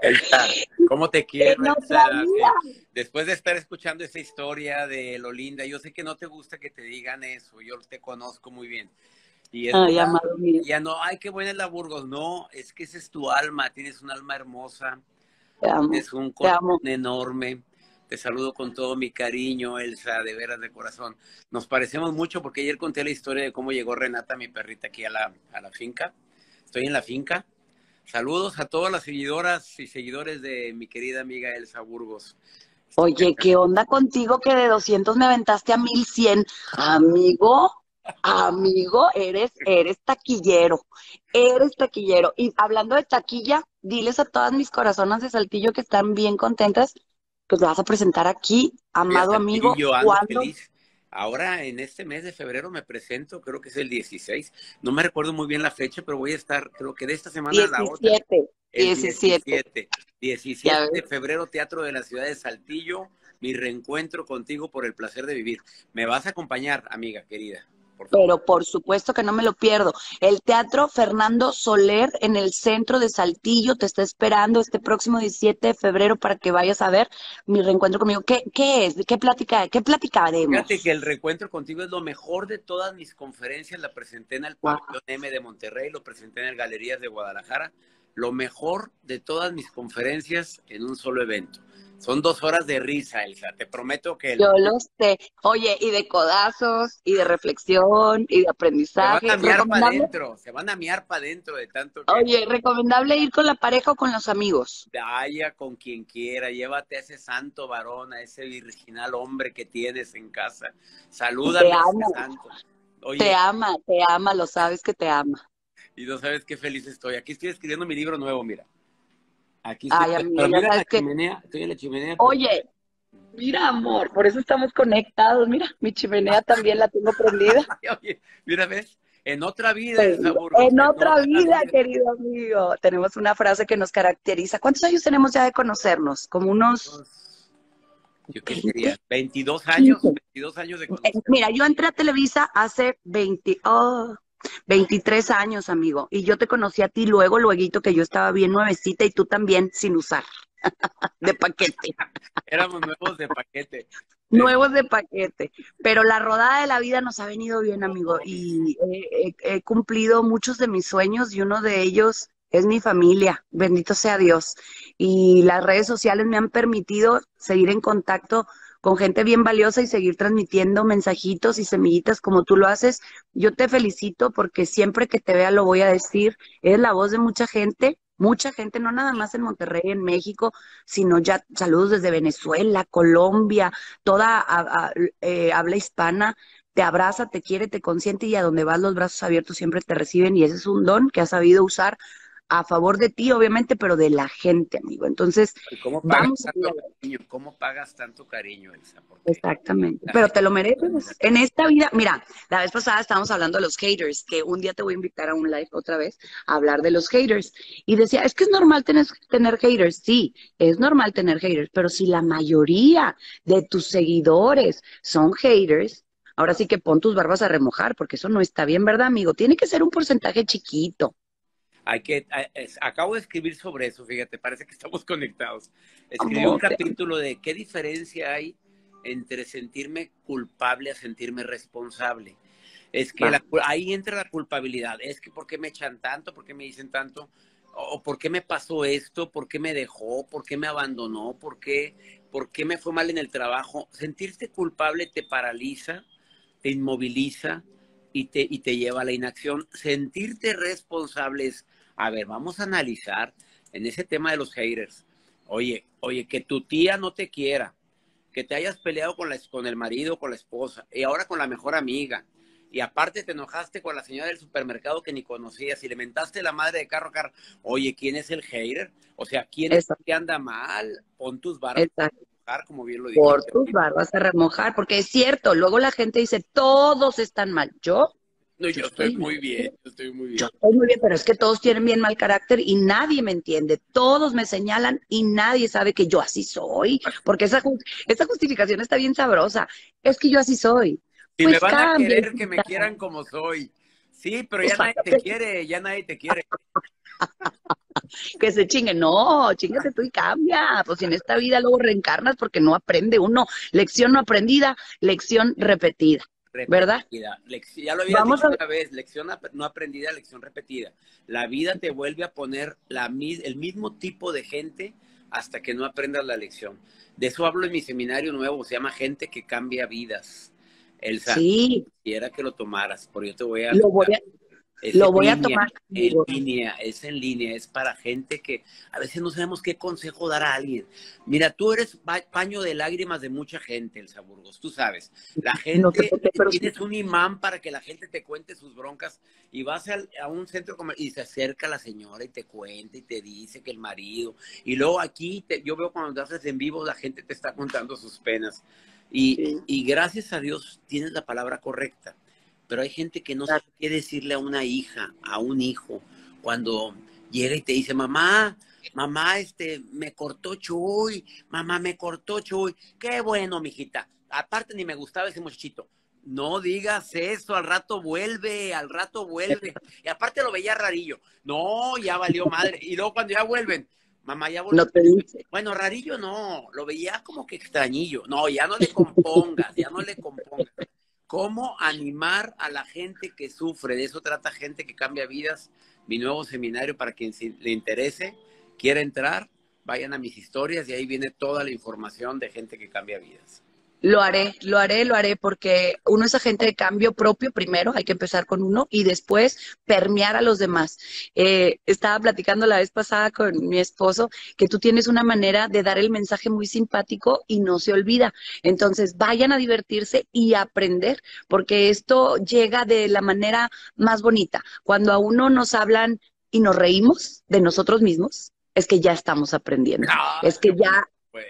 Elsa, ¿cómo te quiero, Elsa? Después de estar escuchando esa historia de lo linda, yo sé que no te gusta que te digan eso, yo te conozco muy bien. Y ay, amado mío. Ya no, ay, qué buena es la Burgos, no, es que esa es tu alma, tienes un alma hermosa, tienes un corazón enorme. Te saludo con todo mi cariño, Elsa, de veras, de corazón. Nos parecemos mucho porque ayer conté la historia de cómo llegó Renata, mi perrita, aquí a la finca. Estoy en la finca. Saludos a todas las seguidoras y seguidores de mi querida amiga Elsa Burgos. Oye, ¿qué onda contigo que de 200 me aventaste a 1100? Amigo, eres taquillero. Eres taquillero. Y hablando de taquilla, diles a todas mis corazonas de Saltillo que están bien contentas. Pues la vas a presentar aquí, amado amigo. Yo ando feliz. Ahora, en este mes de febrero me presento, creo que es el 16. No me recuerdo muy bien la fecha, pero voy a estar, creo que de esta semana 17, a la otra. El 17 de febrero, Teatro de la Ciudad de Saltillo. Mi reencuentro contigo por el placer de vivir. Me vas a acompañar, amiga querida. Pero por supuesto que no me lo pierdo. El Teatro Fernando Soler en el centro de Saltillo te está esperando este próximo 17 de febrero para que vayas a ver mi reencuentro conmigo. ¿Qué es? ¿Qué platicaremos? Fíjate que el reencuentro contigo es lo mejor de todas mis conferencias. La presenté en el Pabellón M de Monterrey, lo presenté en el Galerías de Guadalajara. Lo mejor de todas mis conferencias en un solo evento. Son 2 horas de risa, Elsa, te prometo que... Yo lo sé. Oye, y de codazos, y de reflexión, y de aprendizaje. Se van a mear para adentro de tanto que... Oye, ¿recomendable ir con la pareja o con los amigos? Vaya, con quien quiera, llévate a ese santo varón, a ese virginal hombre que tienes en casa. Salúdame a ese santo. Oye, te ama, lo sabes que te ama. Y no sabes qué feliz estoy. Aquí estoy escribiendo mi libro nuevo, mira. Aquí estoy. Ay, amiga, pero mira la chimenea, estoy en la chimenea. Oye, mira, amor, por eso estamos conectados. Mira, mi chimenea también la tengo prendida. Oye, mira, ¿ves? En otra vida, en otra vida, querido amigo. Tenemos una frase que nos caracteriza. ¿Cuántos años tenemos ya de conocernos? Como unos... Yo qué diría, 22 años. 22 años de conocernos. Mira, yo entré a Televisa hace 23 años, amigo, y yo te conocí a ti luego que yo estaba bien nuevecita y tú también sin usar, de paquete. Éramos nuevos de paquete. Nuevos de paquete, pero la rodada de la vida nos ha venido bien, amigo, y he cumplido muchos de mis sueños y uno de ellos es mi familia, bendito sea Dios, y las redes sociales me han permitido seguir en contacto con gente bien valiosa y seguir transmitiendo mensajitos y semillitas como tú lo haces. Yo te felicito porque siempre que te vea lo voy a decir, eres la voz de mucha gente, no nada más en Monterrey, en México, sino ya saludos desde Venezuela, Colombia, toda habla hispana, te abraza, te quiere, te consiente y a donde vas los brazos abiertos siempre te reciben y ese es un don que has sabido usar a favor de ti, obviamente, pero de la gente, amigo. Entonces, ¿cómo pagas tanto cariño, Elsa? Exactamente, pero te lo mereces. En esta vida, mira, la vez pasada estábamos hablando de los haters, que un día te voy a invitar a un live otra vez a hablar de los haters. Y decía, es que es normal tener haters. Sí, es normal tener haters, pero si la mayoría de tus seguidores son haters, ahora sí que pon tus barbas a remojar, porque eso no está bien, ¿verdad, amigo? Tiene que ser un porcentaje chiquito. Acabo de escribir sobre eso, fíjate, parece que estamos conectados. Escribí un capítulo de qué diferencia hay entre sentirme culpable a sentirme responsable. Es que ahí entra la culpabilidad, es que ¿por qué me echan tanto? ¿Por qué me dicen tanto? ¿O por qué me pasó esto? ¿Por qué me dejó? ¿Por qué me abandonó? ¿Por qué me fue mal en el trabajo? Sentirte culpable te paraliza, te inmoviliza y te lleva a la inacción. Sentirte responsable es... A ver, vamos a analizar en ese tema de los haters. Oye, que tu tía no te quiera, que te hayas peleado con el marido, con la esposa, y ahora con la mejor amiga, y aparte te enojaste con la señora del supermercado que ni conocías, y le mentaste la madre de carro a carro. Oye, ¿quién es el hater? O sea, ¿quién es el que anda mal? Pon tus barbas a remojar, como bien lo dije. Por tus barbas a remojar, porque es cierto, luego la gente dice, todos están mal. Yo estoy muy bien, pero es que todos tienen bien mal carácter y nadie me entiende. Todos me señalan y nadie sabe que yo así soy, porque esa justificación está bien sabrosa. Es que yo así soy. Si pues me van a querer, que me quieran como soy. Sí, pero ya nadie te quiere. que se chinguen. No, chingate tú y cambia. Pues en esta vida luego reencarnas porque no aprende uno. Lección no aprendida, lección repetida. ¿Verdad? Ya lo había dicho una vez, lección no aprendida, lección repetida. La vida te vuelve a poner el mismo tipo de gente hasta que no aprendas la lección. De eso hablo en mi seminario nuevo, se llama Gente que Cambia Vidas. Elsa, sí. Quisiera que lo tomaras, porque yo te voy a... Lo voy a tomar. Es en línea, es para gente que a veces no sabemos qué consejo dar a alguien. Mira, tú eres paño de lágrimas de mucha gente, Elsa Burgos, tú sabes. La gente, no sé por qué, pero tienes un imán para que la gente te cuente sus broncas y vas a un centro comercial y se acerca la señora y te cuenta y te dice que el marido. Y luego aquí, yo veo cuando haces en vivo, la gente te está contando sus penas. Y gracias a Dios tienes la palabra correcta. Pero hay gente que no sabe qué decirle a una hija, a un hijo, cuando llega y te dice, mamá, me cortó Chuy, qué bueno, mijita, aparte ni me gustaba ese muchachito. No digas eso, al rato vuelve, y aparte lo veía rarillo, no, ya valió madre, y luego cuando ya vuelven, mamá, ya volvió. No te dice. Bueno, rarillo no, lo veía como que extrañillo, no, ya no le compongas. ¿Cómo animar a la gente que sufre? De eso trata Gente que Cambia Vidas, mi nuevo seminario, para quien le interese, quiera entrar, vayan a mis historias y ahí viene toda la información de Gente que Cambia Vidas. Lo haré, porque uno es agente de cambio propio primero, hay que empezar con uno y después permear a los demás. Estaba platicando la vez pasada con mi esposo que tú tienes una manera de dar el mensaje muy simpático y no se olvida. Entonces vayan a divertirse y a aprender, porque esto llega de la manera más bonita. Cuando a uno nos hablan y nos reímos de nosotros mismos, es que ya estamos aprendiendo. No, es que ya... Pues...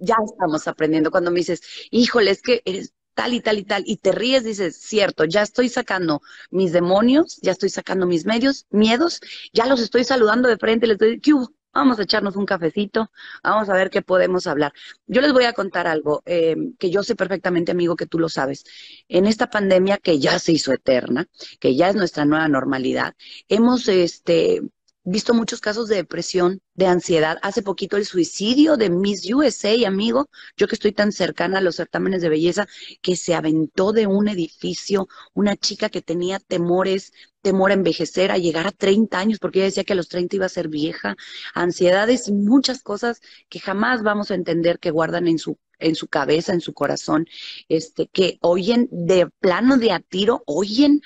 ya estamos aprendiendo. Cuando me dices, híjole, es que eres tal y tal y tal, y te ríes, dices, cierto, ya estoy sacando mis demonios, ya estoy sacando mis miedos, ya los estoy saludando de frente, les doy, ¿qué hubo? Vamos a echarnos un cafecito, vamos a ver qué podemos hablar. Yo les voy a contar algo que yo sé perfectamente, amigo, que tú lo sabes. En esta pandemia que ya se hizo eterna, que ya es nuestra nueva normalidad, hemos visto muchos casos de depresión, de ansiedad. Hace poquito el suicidio de Miss USA, amigo, yo que estoy tan cercana a los certámenes de belleza, que se aventó de un edificio, una chica que tenía temor a envejecer, a llegar a 30 años, porque ella decía que a los 30 iba a ser vieja, ansiedades, muchas cosas que jamás vamos a entender que guardan en su cabeza, en su corazón, que oyen de plano de a tiro, oyen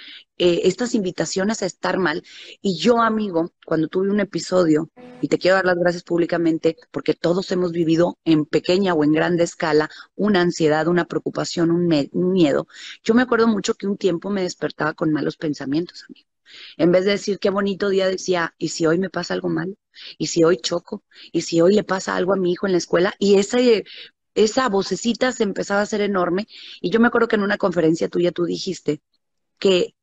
estas invitaciones a estar mal. Y yo, amigo, cuando tuve un episodio, y te quiero dar las gracias públicamente, porque todos hemos vivido en pequeña o en grande escala una ansiedad, una preocupación, un miedo. Yo me acuerdo mucho que un tiempo me despertaba con malos pensamientos, amigo. En vez de decir qué bonito día, decía, ¿y si hoy me pasa algo malo? ¿Y si hoy choco? ¿Y si hoy le pasa algo a mi hijo en la escuela? Y esa vocecita se empezaba a hacer enorme. Y yo me acuerdo que en una conferencia tuya tú dijiste que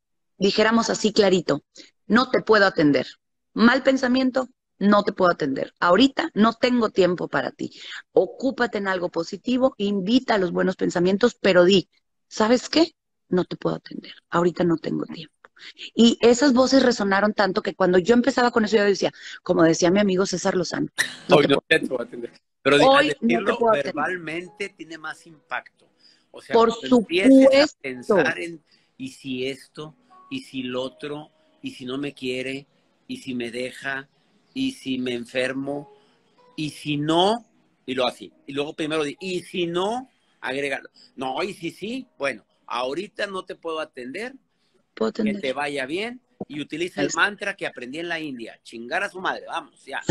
dijéramos así clarito, no te puedo atender. Mal pensamiento, no te puedo atender. Ahorita no tengo tiempo para ti. Ocúpate en algo positivo, invita a los buenos pensamientos, pero di, ¿sabes qué? No te puedo atender. Ahorita no tengo tiempo. Y esas voces resonaron tanto que cuando yo empezaba con eso, yo decía, como decía mi amigo César Lozano, hoy no te puedo atender. Pero hoy decirlo no verbalmente atender. Tiene más impacto. O sea, por supuesto. Pensar en, y si esto, y si lo otro, y si no me quiere, y si me deja, y si me enfermo, y si no, y lo así. Y luego primero, y si no, agregarlo. No, y si sí, bueno, ahorita no te puedo atender. Que te vaya bien, y utiliza el mantra que aprendí en la India, chingar a su madre, vamos, ya.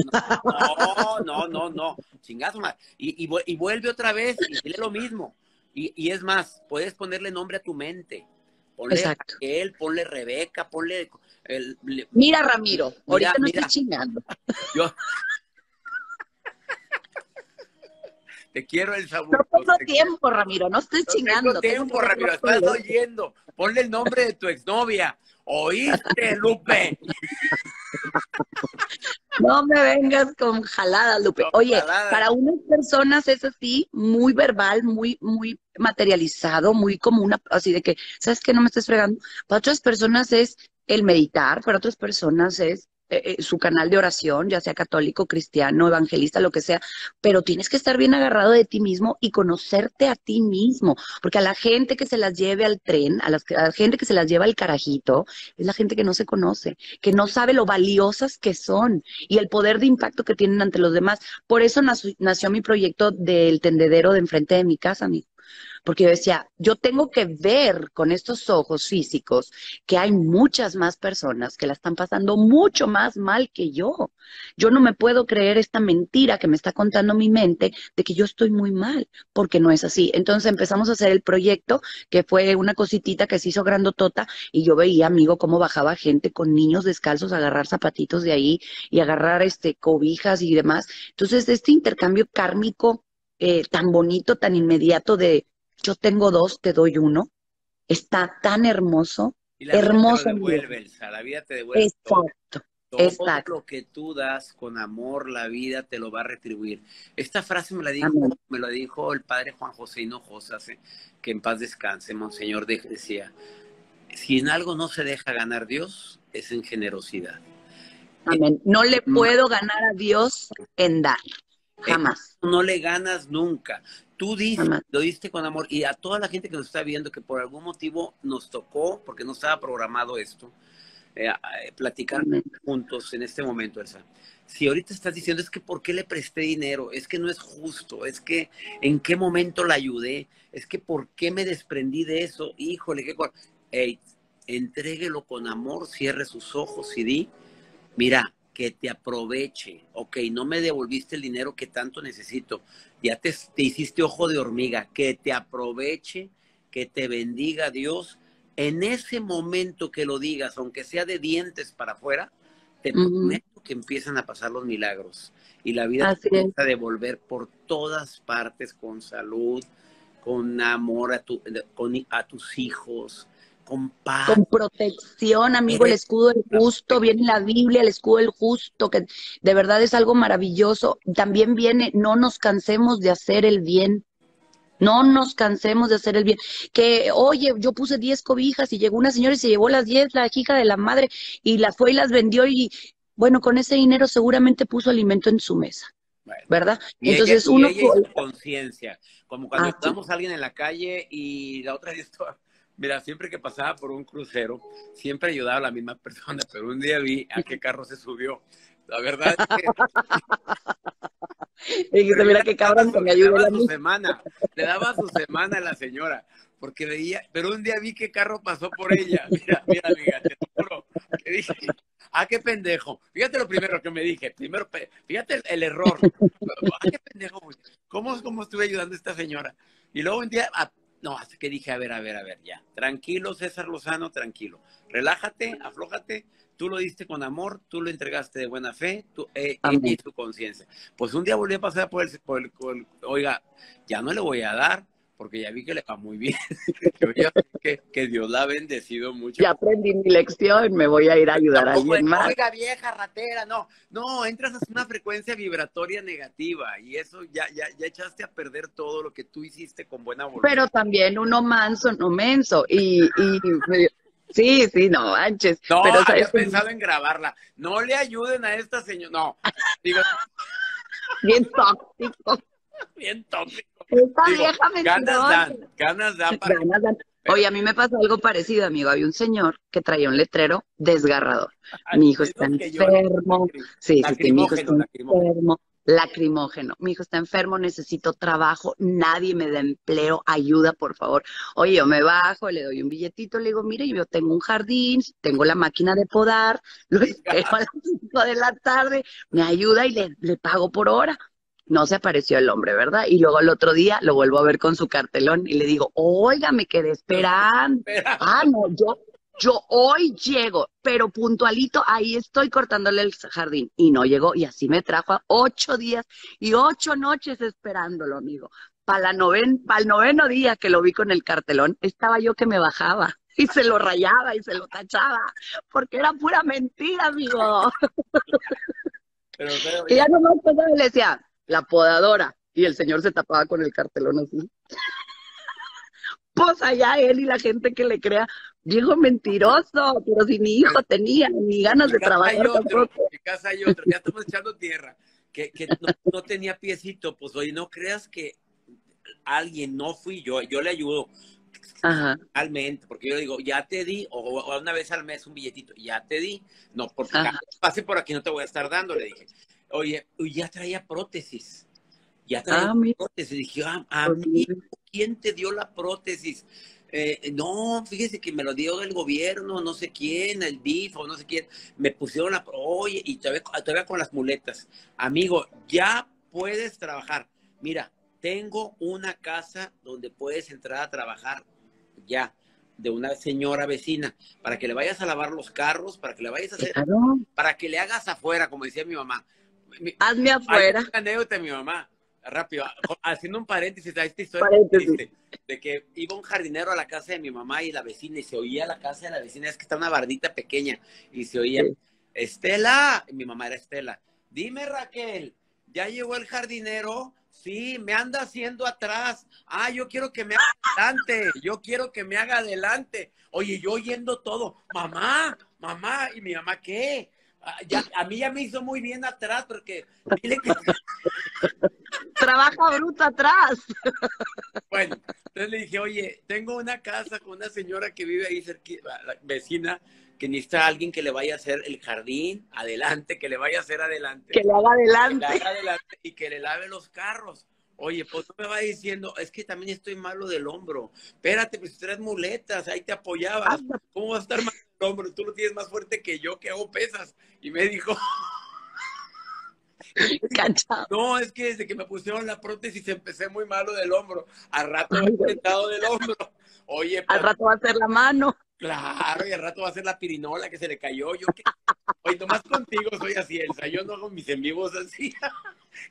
No, chingar a su madre. Y vuelve otra vez y dile lo mismo. Y es más, puedes ponerle nombre a tu mente. Ponle Raquel, ponle Rebeca, ponle... Mira, Ramiro, ahorita no estoy chingando. Yo... Te quiero, el sabor. No tengo tiempo, Ramiro, no estoy chingando. No tengo tiempo, Ramiro, estás oyendo. Ponle el nombre de tu exnovia. ¿Oíste, Lupe? No me vengas con jalada, Lupe. Oye, para unas personas es así, muy verbal, muy materializado, muy como una, así de que, ¿sabes qué? No me estás fregando. Para otras personas es el meditar, para otras personas es su canal de oración, ya sea católico, cristiano, evangelista, lo que sea, pero tienes que estar bien agarrado de ti mismo y conocerte a ti mismo, porque a la gente que se las lleve al tren, a la gente que se las lleva al carajito, es la gente que no se conoce, que no sabe lo valiosas que son y el poder de impacto que tienen ante los demás. Por eso nació mi proyecto del tendedero de enfrente de mi casa, amigo. Porque yo decía, yo tengo que ver con estos ojos físicos que hay muchas más personas que la están pasando mucho más mal que yo. Yo no me puedo creer esta mentira que me está contando mi mente de que yo estoy muy mal, porque no es así. Entonces empezamos a hacer el proyecto, que fue una cositita que se hizo grandotota, y yo veía, amigo, cómo bajaba gente con niños descalzos a agarrar zapatitos de ahí y agarrar cobijas y demás. Entonces este intercambio kármico tan bonito, tan inmediato de... yo tengo dos, te doy uno. Está tan hermoso. Y la hermoso vida te devuelve, Elsa, la vida te devuelve. Exacto. Todo lo que tú das con amor, la vida te lo va a retribuir. Esta frase me la dijo el padre Juan José Hinojosa, que en paz descanse, Monseñor, decía, si en algo no se deja ganar Dios, es en generosidad. Amén. No le puedo ganar a Dios en dar. Jamás. No le ganas nunca. Tú lo diste con amor, y a toda la gente que nos está viendo, que por algún motivo nos tocó, porque no estaba programado esto, platicar juntos en este momento, Elsa. Si ahorita estás diciendo, es que ¿por qué le presté dinero? Es que no es justo, es que ¿en qué momento la ayudé? Es que ¿por qué me desprendí de eso? Híjole, qué cosa. Ey, entréguelo con amor, cierre sus ojos y di, mira, que te aproveche. Ok, no me devolviste el dinero que tanto necesito. Ya te hiciste ojo de hormiga. Que te aproveche, que te bendiga Dios. En ese momento que lo digas, aunque sea de dientes para afuera, te prometo que empiezan a pasar los milagros. Y la vida te empieza a devolver por todas partes, con salud, con amor a tus hijos, con protección, amigo. El escudo del justo, viene la Biblia, el escudo del justo, que de verdad es algo maravilloso. También viene, no nos cansemos de hacer el bien. No nos cansemos de hacer el bien. Que, oye, yo puse 10 cobijas y llegó una señora y se llevó las 10, la hija de la madre, y las fue y las vendió, y bueno, con ese dinero seguramente puso alimento en su mesa. Bueno, ¿verdad? Y entonces ella, uno... conciencia. Como cuando estamos a alguien en la calle y la otra historia. Mira, siempre que pasaba por un crucero, siempre ayudaba a la misma persona, pero un día vi a qué carro se subió. La verdad es que... dijiste, mira qué cabrón que me ayudó a mí. Le daba su semana a la señora, porque veía... Pero un día vi qué carro pasó por ella. Mira, mira, amiga, te juro. Que dije, ah, qué pendejo. Fíjate lo primero que me dije. Primero, fíjate el error. Ah, qué pendejo. ¿Cómo estuve ayudando a esta señora? Y luego un día... No, hasta que dije, a ver, ya. Tranquilo, César Lozano, tranquilo. Relájate, aflójate. Tú lo diste con amor, tú lo entregaste de buena fe, y tu conciencia. Pues un día volví a pasar por el... Oiga, ya no le voy a dar, porque ya vi que le va muy bien. que Dios la ha bendecido mucho. Ya aprendí mi lección, me voy a ir a ayudar a alguien más. Oiga, vieja ratera, no, entras a una frecuencia vibratoria negativa, y eso ya echaste a perder todo lo que tú hiciste con buena voluntad. Pero también uno manso, no menso, y sí, no manches. No, pero había pensado en grabarla. No le ayuden a esta señora, no. Digo... Bien tóxico. Esta vieja ganas dan. Oye, a mí me pasó algo parecido, amigo. Había un señor que traía un letrero desgarrador. Mi hijo está enfermo. Sí, mi hijo está enfermo. Lacrimógeno. Mi hijo está enfermo, necesito trabajo, nadie me da empleo, ayuda, por favor. Oye, yo me bajo, le doy un billetito, le digo, mire, yo tengo un jardín, tengo la máquina de podar, lo espero a las 5 de la tarde, me ayuda y le pago por hora. No se apareció el hombre, ¿verdad? Y luego al otro día lo vuelvo a ver con su cartelón y le digo, oiga, me quedé esperando. Ah, no, yo hoy llego, pero puntualito, ahí estoy cortándole el jardín. Y no llegó, y así me trajo 8 días y 8 noches esperándolo, amigo. Para el noveno día que lo vi con el cartelón, estaba yo que me bajaba. Y se lo rayaba y se lo tachaba, porque era pura mentira, amigo. Pero, y ya nomás pasaba y le decía... la podadora, y el señor se tapaba con el cartelón así. Pues allá él y la gente que le crea, Dijo mentiroso, pero si mi hijo tenía ni ganas de trabajar. En casa hay otro, ya estamos echando tierra, que no tenía piecito. Pues oye, no creas que alguien, no fui yo, yo le ayudo. Ajá. Realmente, porque yo digo, ya te di, o una vez al mes un billetito, ya te di. No, porque pase por aquí, no te voy a estar dando, le dije. Oye, ya traía prótesis. Ya traía prótesis. Dije, amigo, ¿quién te dio la prótesis? No, fíjese que me lo dio el gobierno, no sé quién, el DIF o no sé quién. Me pusieron la... Oye, y todavía con las muletas. Amigo, ya puedes trabajar. Mira, tengo una casa donde puedes entrar a trabajar ya, de una señora vecina, para que le vayas a lavar los carros, para que le vayas a hacer... Claro. Para que le hagas afuera, como decía mi mamá. Hazme afuera. Hay una anécdota de mi mamá. Rápido, haciendo un paréntesis a esta historia de que iba un jardinero a la casa de mi mamá y la vecina, y se oía la casa de la vecina, es que está una bardita pequeña, y se oía, sí. Estela, mi mamá era Estela, dime Raquel, ¿ya llegó el jardinero? Sí, me anda haciendo atrás, yo quiero que me haga adelante, oye, yo oyendo todo, mamá, y mi mamá, ¿qué? A mí ya me hizo muy bien atrás, porque dile que... Trabaja bruto atrás. Bueno, entonces le dije, oye, tengo una casa con una señora que vive ahí cerca, la vecina, que necesita alguien que le vaya a hacer el jardín adelante, que le haga adelante. Y que le lave los carros. Oye, pues no me va diciendo, es que también estoy malo del hombro. Espérate, pues tres muletas, ahí te apoyabas. ¿Cómo vas a estar mal del hombro? Tú lo tienes más fuerte que yo, que hago pesas. Y me dijo... Canchado. No, es que desde que me pusieron la prótesis empecé muy malo del hombro. Al rato he sentado del hombro. Oye, al rato va a ser la mano. Claro, y al rato va a ser la pirinola que se le cayó. Yo que... Oye, nomás contigo soy así, Elsa. Yo no hago mis en vivos así.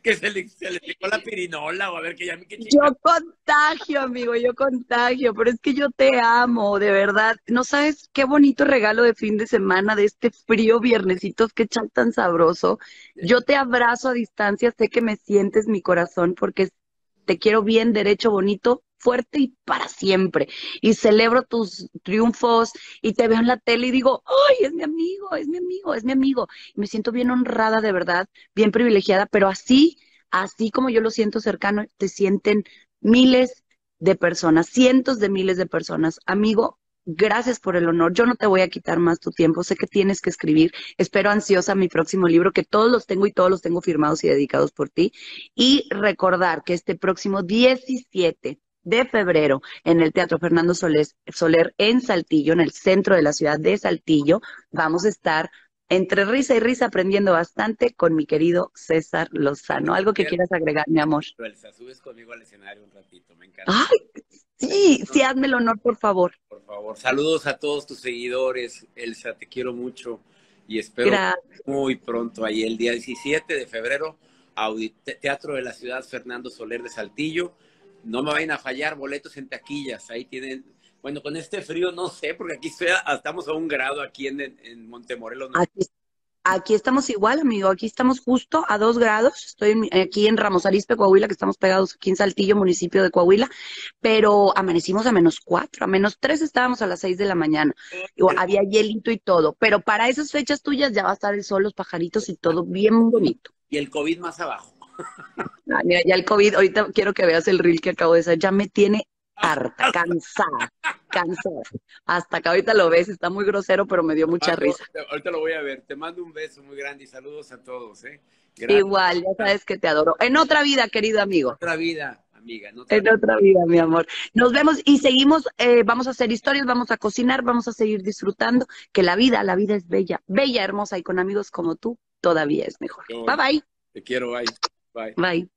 Que se le picó la pirinola, o a ver que ya me quedé. Yo contagio, amigo, yo contagio, pero es que yo te amo, de verdad. No sabes qué bonito regalo de fin de semana, de este frío viernesitos, qué chat tan sabroso. Yo te abrazo a distancia, sé que me sientes mi corazón, porque te quiero bien, derecho, bonito, fuerte y para siempre. Y celebro tus triunfos y te veo en la tele y digo, ¡ay, es mi amigo, es mi amigo, es mi amigo! Y me siento bien honrada, de verdad, bien privilegiada, pero así como yo lo siento cercano, te sienten miles de personas, cientos de miles de personas. Amigo, gracias por el honor. Yo no te voy a quitar más tu tiempo. Sé que tienes que escribir. Espero ansiosa mi próximo libro, que todos los tengo y todos los tengo firmados y dedicados por ti. Y recordar que este próximo 17 de febrero, en el Teatro Fernando Soler en Saltillo, en el centro de la ciudad de Saltillo, vamos a estar entre risa y risa aprendiendo bastante con mi querido César Lozano. ¿Algo que quieras agregar, mi amor? Elsa, subes conmigo al escenario un ratito, me encanta. ¡Ay, sí! Sí, hazme el honor, por favor. Por favor. Saludos a todos tus seguidores, Elsa, te quiero mucho y espero muy pronto ahí, el día 17 de febrero, Teatro de la Ciudad Fernando Soler de Saltillo. No me vayan a fallar, boletos en taquillas, ahí tienen. Bueno, con este frío no sé, porque aquí estamos a 1 grado aquí en Montemorelos, ¿no? Aquí estamos igual, amigo, aquí estamos justo a 2 grados, estoy aquí en Ramos Arispe, Coahuila, que estamos pegados aquí en Saltillo, municipio de Coahuila, pero amanecimos a -4, a -3 estábamos a las 6 de la mañana, había hielito y todo, pero para esas fechas tuyas ya va a estar el sol, los pajaritos y todo bien bonito. Y el COVID más abajo. Ah, mira, ya el COVID, ahorita quiero que veas el reel que acabo de hacer, ya me tiene harta, cansada, hasta que ahorita lo ves, está muy grosero, pero me dio mucha risa. Ahorita lo voy a ver, te mando un beso muy grande y saludos a todos, ¿eh? Gracias. Igual, ya sabes que te adoro, en otra vida, querido amigo. En otra vida, amiga. En otra vida, mi amor. Nos vemos y seguimos, vamos a hacer historias, vamos a cocinar, vamos a seguir disfrutando, que la vida es bella, bella, hermosa, y con amigos como tú, todavía es mejor. Bye, bye. Te quiero, bye. Bye. Bye.